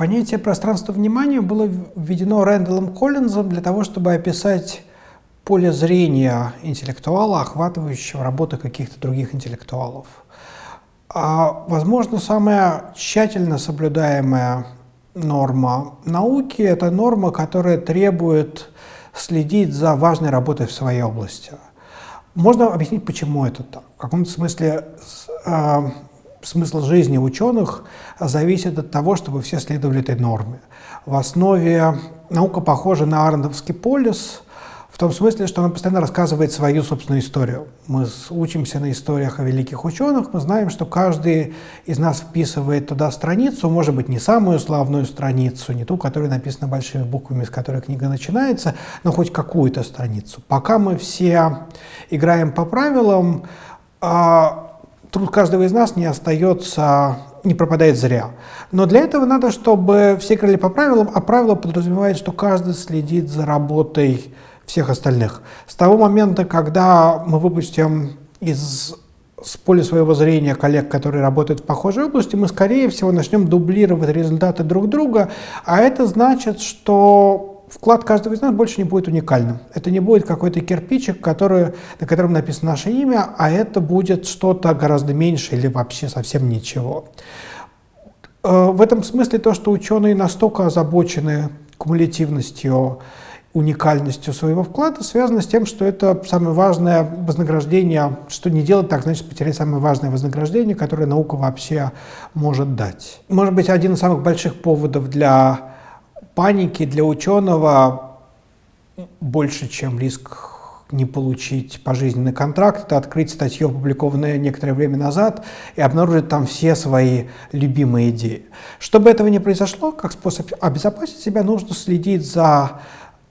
Понятие пространства внимания было введено Рэндалом Коллинзом для того, чтобы описать поле зрения интеллектуала, охватывающего работы каких-то других интеллектуалов. А, возможно, самая тщательно соблюдаемая норма науки – это норма, которая требует следить за важной работой в своей области. Можно объяснить, почему это так. В каком-то смысле смысл жизни ученых зависит от того, чтобы все следовали этой норме. В основе наука похожа на Арандовский полис, в том смысле, что она постоянно рассказывает свою собственную историю. Мы учимся на историях о великих ученых, мы знаем, что каждый из нас вписывает туда страницу, может быть, не самую славную страницу, не ту, которая написана большими буквами, с которой книга начинается, но хоть какую-то страницу. Пока мы все играем по правилам, труд каждого из нас не остается, не пропадает зря. Но для этого надо, чтобы все играли по правилам, а правило подразумевает, что каждый следит за работой всех остальных. С того момента, когда мы выпустим с поля своего зрения коллег, которые работают в похожей области, мы, скорее всего, начнем дублировать результаты друг друга, а это значит, что вклад каждого из нас больше не будет уникальным. Это не будет какой-то кирпичик, на котором написано наше имя, а это будет что-то гораздо меньше или вообще совсем ничего. В этом смысле то, что ученые настолько озабочены кумулятивностью, уникальностью своего вклада связано с тем, что это самое важное вознаграждение, что не делать так, значит потерять самое важное вознаграждение, которое наука вообще может дать. Может быть, один из самых больших поводов для паники для ученого больше, чем риск не получить пожизненный контракт, это открыть статью, опубликованную некоторое время назад, и обнаружить там все свои любимые идеи. Чтобы этого не произошло, как способ обезопасить себя, нужно следить за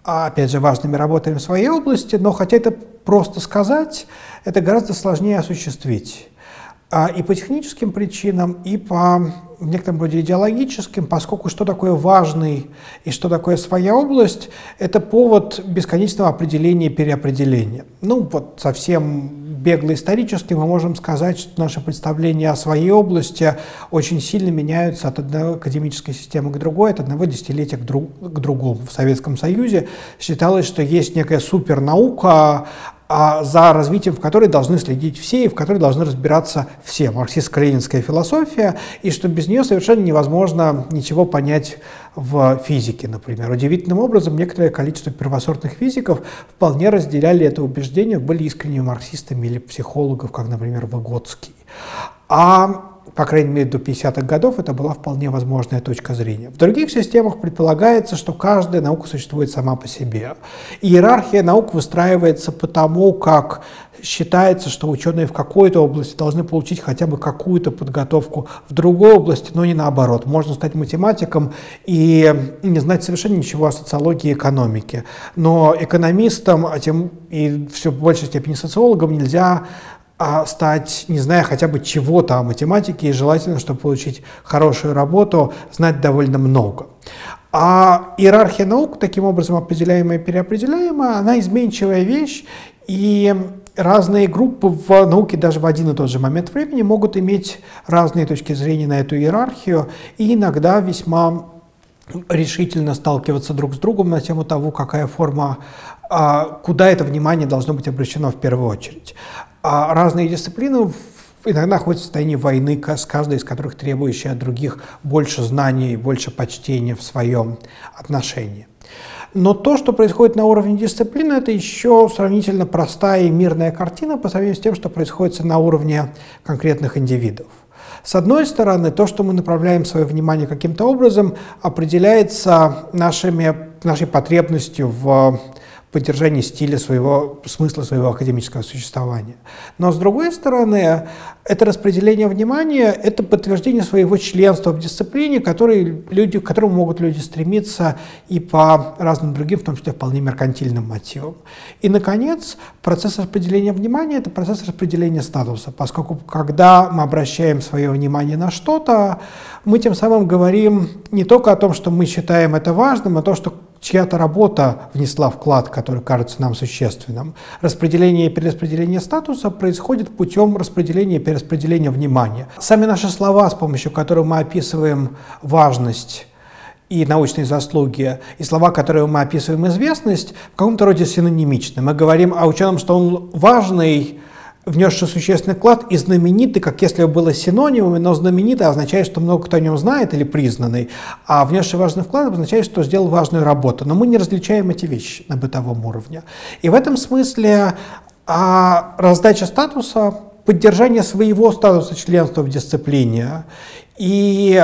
опять же, важными работами в своей области, но хотя это просто сказать, это гораздо сложнее осуществить. И по техническим причинам, и по некоторым роде идеологическим, поскольку что такое важный и что такое своя область, это повод бесконечного определения и переопределения. Ну, вот совсем бегло исторически мы можем сказать, что наши представления о своей области очень сильно меняются от одной академической системы к другой, от одного десятилетия к другому. В Советском Союзе считалось, что есть некая супернаука, за развитием в которой должны следить все и в которой должны разбираться все. Марксистско-ленинская философия, и что без нее совершенно невозможно ничего понять в физике, например. Удивительным образом некоторое количество первосортных физиков вполне разделяли это убеждение, были искренними марксистами или психологов, как, например, Выгодский. По крайней мере, до 50-х годов это была вполне возможная точка зрения. В других системах предполагается, что каждая наука существует сама по себе. Иерархия наук выстраивается потому, как считается, что ученые в какой-то области должны получить хотя бы какую-то подготовку в другой области, но не наоборот. Можно стать математиком и не знать совершенно ничего о социологии и экономике. Но экономистом, а тем и все в большей степени социологом нельзя стать, не зная хотя бы чего-то о математике, и желательно, чтобы получить хорошую работу, знать довольно много. А иерархия наук, таким образом определяемая и переопределяемая, она изменчивая вещь, и разные группы в науке даже в один и тот же момент времени могут иметь разные точки зрения на эту иерархию, и иногда весьма решительно сталкиваться друг с другом на тему того, какая форма, куда это внимание должно быть обращено в первую очередь. А разные дисциплины иногда находятся в состоянии войны, с каждой из которых требующая от других больше знаний и больше почтения в своем отношении. Но то, что происходит на уровне дисциплины, это еще сравнительно простая и мирная картина по сравнению с тем, что происходит на уровне конкретных индивидов. С одной стороны, то, что мы направляем свое внимание каким-то образом, определяется нашей потребностью в поддержании стиля своего, смысла своего академического существования. Но, с другой стороны, это распределение внимания, это подтверждение своего членства в дисциплине, к которому могут люди стремиться и по разным другим, в том числе вполне меркантильным мотивам. И, наконец, процесс распределения внимания – это процесс распределения статуса, поскольку, когда мы обращаем свое внимание на что-то, мы тем самым говорим не только о том, что мы считаем это важным, а то, что чья-то работа внесла вклад, который кажется нам существенным. Распределение и перераспределение статуса происходит путем распределения и перераспределения внимания. Сами наши слова, с помощью которых мы описываем важность и научные заслуги, и слова, которые мы описываем известность, в каком-то роде синонимичны. Мы говорим о ученом, что он важный, внесший существенный вклад, и знаменитый, как если бы было синонимами, но знаменитый означает, что много кто о нем знает или признанный, а внесший важный вклад означает, что сделал важную работу. Но мы не различаем эти вещи на бытовом уровне. И в этом смысле раздача статуса, поддержание своего статуса членства в дисциплине и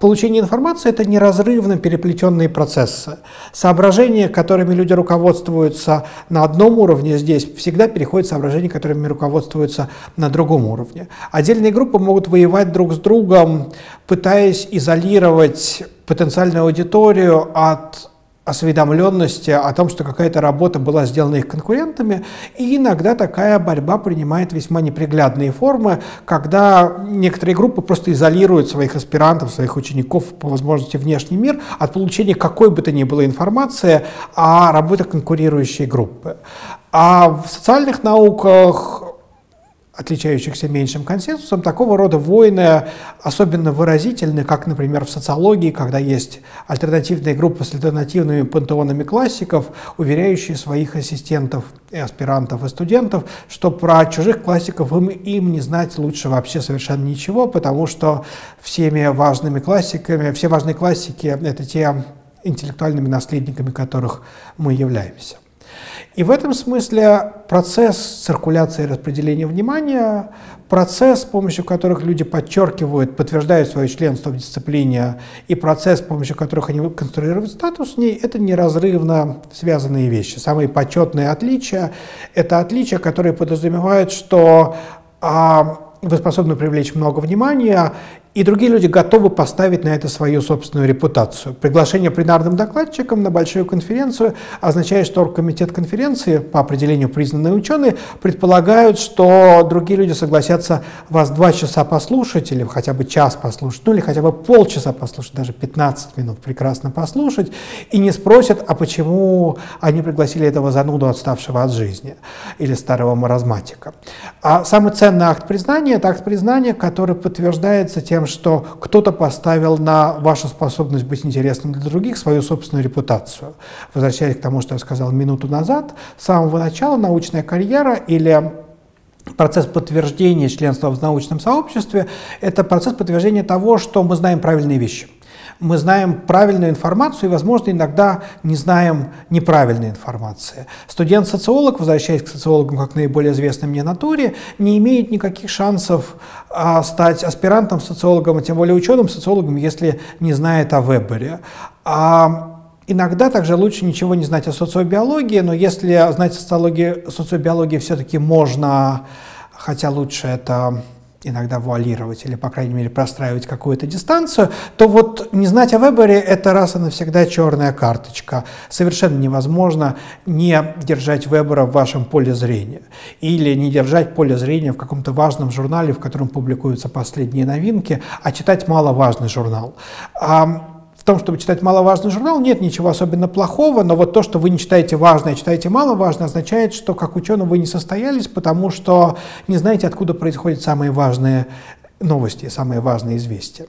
получение информации – это неразрывно переплетенные процессы. Соображения, которыми люди руководствуются на одном уровне, здесь всегда переходят соображения, которыми руководствуются на другом уровне. Отдельные группы могут воевать друг с другом, пытаясь изолировать потенциальную аудиторию от осведомленности о том, что какая-то работа была сделана их конкурентами, и иногда такая борьба принимает весьма неприглядные формы, когда некоторые группы просто изолируют своих аспирантов, своих учеников по возможности внешний мир от получения какой бы то ни было информации о работах конкурирующей группы. А в социальных науках, отличающихся меньшим консенсусом, такого рода войны особенно выразительны, как, например, в социологии, когда есть альтернативные группы с альтернативными пантеонами классиков, уверяющие своих ассистентов, и аспирантов, и студентов, что про чужих классиков им не знать лучше вообще совершенно ничего, потому что все важные классики — это те интеллектуальными наследниками которых мы являемся. И в этом смысле процесс циркуляции и распределения внимания, процесс, с помощью которых люди подчеркивают, подтверждают свое членство в дисциплине, и процесс, с помощью которых они конструируют статус в ней, это неразрывно связанные вещи. Самые почетные отличия — это отличия, которые подразумевают, что вы способны привлечь много внимания, и другие люди готовы поставить на это свою собственную репутацию. Приглашение пленарным докладчикам на большую конференцию означает, что оргкомитет конференции, по определению признанные ученые, предполагают, что другие люди согласятся вас 2 часа послушать, или хотя бы час послушать, ну или хотя бы полчаса послушать, даже 15 минут прекрасно послушать, и не спросят, а почему они пригласили этого зануду, отставшего от жизни, или старого маразматика. А самый ценный акт признания — это акт признания, который подтверждается тем, что кто-то поставил на вашу способность быть интересным для других свою собственную репутацию. Возвращаясь к тому, что я сказал минуту назад, с самого начала научная карьера или процесс подтверждения членства в научном сообществе – это процесс подтверждения того, что мы знаем правильные вещи. Мы знаем правильную информацию и, возможно, иногда не знаем неправильной информации. Студент-социолог, возвращаясь к социологам как наиболее известной мне натуре, не имеет никаких шансов стать аспирантом-социологом, а тем более ученым-социологом, если не знает о Вебере. Иногда также лучше ничего не знать о социобиологии, но если знать социобиологию все-таки можно, хотя лучше это иногда вуалировать или, по крайней мере, простраивать какую-то дистанцию, то вот не знать о Вебере — это раз и навсегда черная карточка. Совершенно невозможно не держать Вебера в вашем поле зрения или не держать поле зрения в каком-то важном журнале, в котором публикуются последние новинки, а читать маловажный журнал. В том, чтобы читать маловажный журнал, нет ничего особенно плохого, но вот то, что вы не читаете важное, а читаете маловажное, означает, что как ученый вы не состоялись, потому что не знаете, откуда происходят самые важные новости, самые важные известия.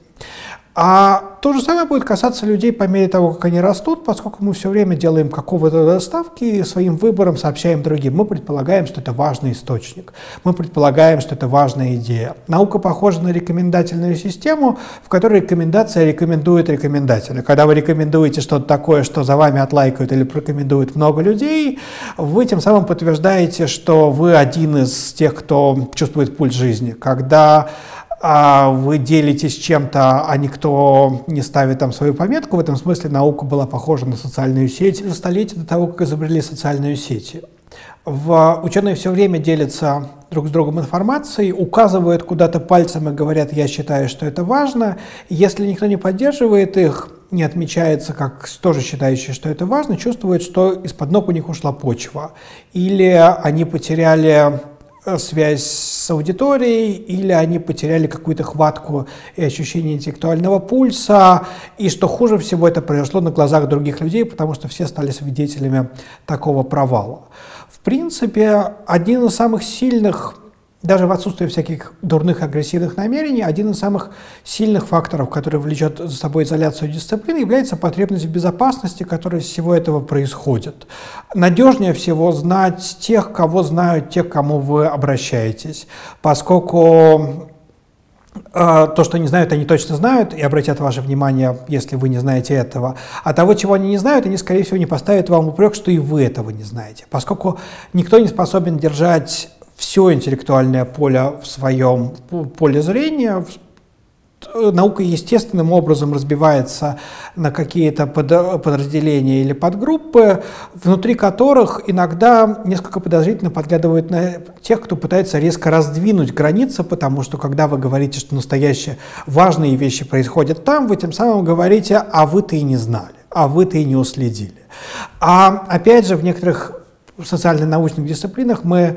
А то же самое будет касаться людей по мере того, как они растут, поскольку мы все время делаем какого-то ставки и своим выбором сообщаем другим. Мы предполагаем, что это важный источник, мы предполагаем, что это важная идея. Наука похожа на рекомендательную систему, в которой рекомендация рекомендует рекомендателя. Когда вы рекомендуете что-то такое, что за вами отлайкают или порекомендуют много людей, вы тем самым подтверждаете, что вы один из тех, кто чувствует пульс жизни. Когда вы делитесь чем-то, а никто не ставит там свою пометку. В этом смысле наука была похожа на социальную сеть за столетия до того, как изобрели социальную сеть. Ученые все время делятся друг с другом информацией, указывают куда-то пальцем и говорят: «Я считаю, что это важно». Если никто не поддерживает их, не отмечается как тоже считающие, что это важно, чувствуют, что из-под ног у них ушла почва. Или они потеряли связь с аудиторией, или они потеряли какую-то хватку и ощущение интеллектуального пульса, и, что хуже всего, это произошло на глазах других людей, потому что все стали свидетелями такого провала. В принципе, один из самых сильных Даже в отсутствии всяких дурных, агрессивных намерений, один из самых сильных факторов, который влечет за собой изоляцию дисциплины, является потребность в безопасности, которая из всего этого происходит. Надежнее всего знать тех, кого знают те, к кому вы обращаетесь, поскольку то, что не знают, они точно знают и обратят ваше внимание, если вы не знаете этого. А того, чего они не знают, они, скорее всего, не поставят вам упрек, что и вы этого не знаете, поскольку никто не способен держать все интеллектуальное поле в своем поле зрения. Наука естественным образом разбивается на какие-то подразделения или подгруппы, внутри которых иногда несколько подозрительно подглядывают на тех, кто пытается резко раздвинуть границы, потому что когда вы говорите, что настоящие важные вещи происходят там, вы тем самым говорите, а вы-то и не знали, а вы-то и не уследили. А опять же, в некоторых социально-научных дисциплинах мы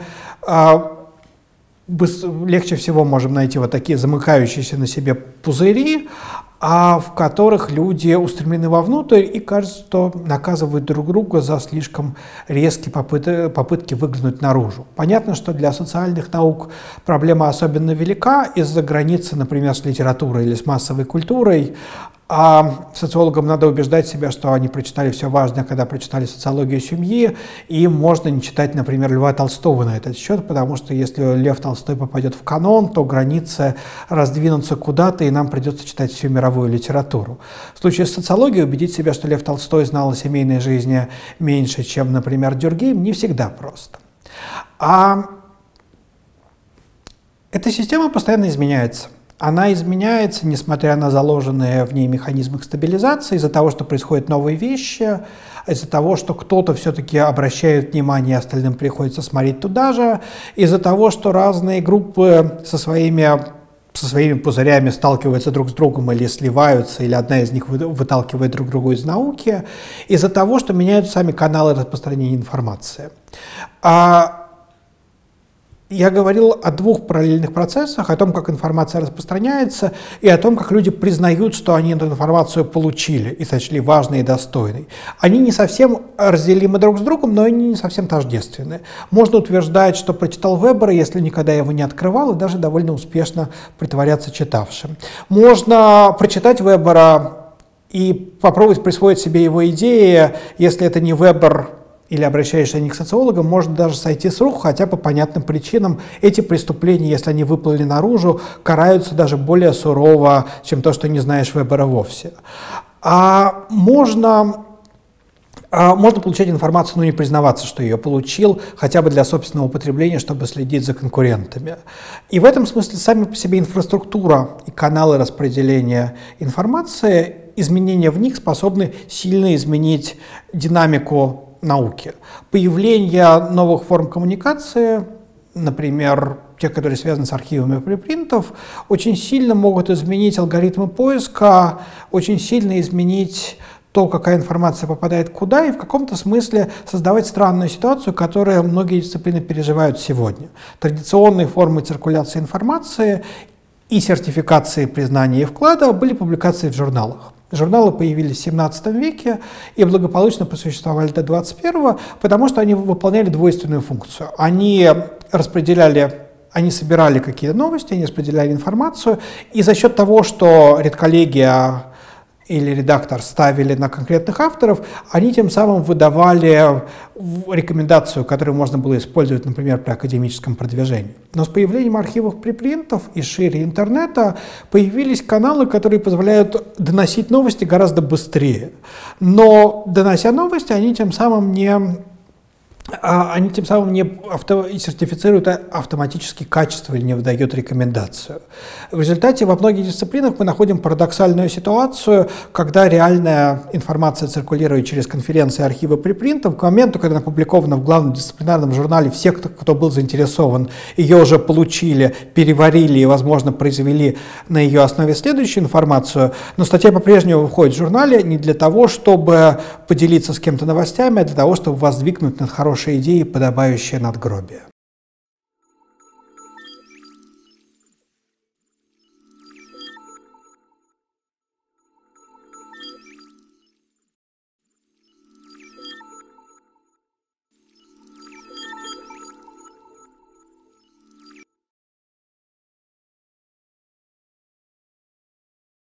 легче всего можем найти вот такие замыкающиеся на себе пузыри, в которых люди устремлены вовнутрь и, кажется, что наказывают друг друга за слишком резкие попытки выглянуть наружу. Понятно, что для социальных наук проблема особенно велика из-за границы, например, с литературой или с массовой культурой. А социологам надо убеждать себя, что они прочитали все важное, когда прочитали социологию семьи, и можно не читать, например, Льва Толстого на этот счет, потому что если Лев Толстой попадет в канон, то границы раздвинутся куда-то, и нам придется читать всю мировую литературу. В случае с социологией убедить себя, что Лев Толстой знал о семейной жизни меньше, чем, например, Дюркгейм, не всегда просто. Эта система постоянно изменяется. Она изменяется, несмотря на заложенные в ней механизмы стабилизации, из-за того, что происходят новые вещи, из-за того, что кто-то все-таки обращает внимание, остальным приходится смотреть туда же, из-за того, что разные группы со своими пузырями сталкиваются друг с другом или сливаются, или одна из них выталкивает друг друга из науки, из-за того, что меняются сами каналы распространения информации. Я говорил о двух параллельных процессах, о том, как информация распространяется, и о том, как люди признают, что они эту информацию получили и сочли важной и достойной. Они не совсем разделимы друг с другом, но они не совсем тождественны. Можно утверждать, что прочитал Вебера, если никогда его не открывал, и даже довольно успешно притворяться читавшим. Можно прочитать Вебера и попробовать присвоить себе его идеи, если это не Вебер, или обращаешься не к социологам, может даже сойти с рук, хотя по понятным причинам эти преступления, если они выплыли наружу, караются даже более сурово, чем то, что не знаешь Вебера вовсе. Можно получать информацию, но не признаваться, что ее получил, хотя бы для собственного употребления, чтобы следить за конкурентами. И в этом смысле сами по себе инфраструктура и каналы распределения информации, изменения в них способны сильно изменить динамику науки. Появление новых форм коммуникации, например, те, которые связаны с архивами припринтов, очень сильно могут изменить алгоритмы поиска, очень сильно изменить то, какая информация попадает куда, и в каком-то смысле создавать странную ситуацию, которую многие дисциплины переживают сегодня. Традиционные формы циркуляции информации и сертификации признания и вклада были публикации в журналах. Журналы появились в 17 веке и благополучно просуществовали до 21-го, потому что они выполняли двойственную функцию. Они собирали какие-то новости, они распределяли информацию, и за счет того, что редколлегия или редактор ставили на конкретных авторов, они тем самым выдавали рекомендацию, которую можно было использовать, например, при академическом продвижении. Но с появлением архивов припринтов и шире интернета появились каналы, которые позволяют доносить новости гораздо быстрее. Но, донося новости, они тем самым не сертифицируют автоматически качество или не выдают рекомендацию. В результате во многих дисциплинах мы находим парадоксальную ситуацию, когда реальная информация циркулирует через конференции, архивы припринтов. К моменту, когда она опубликована в главном дисциплинарном журнале, все, кто был заинтересован, ее уже получили, переварили и, возможно, произвели на ее основе следующую информацию. Но статья по-прежнему выходит в журнале не для того, чтобы поделиться с кем-то новостями, а для того, чтобы воздвигнуть над хорошей идеи, подобающие надгробие.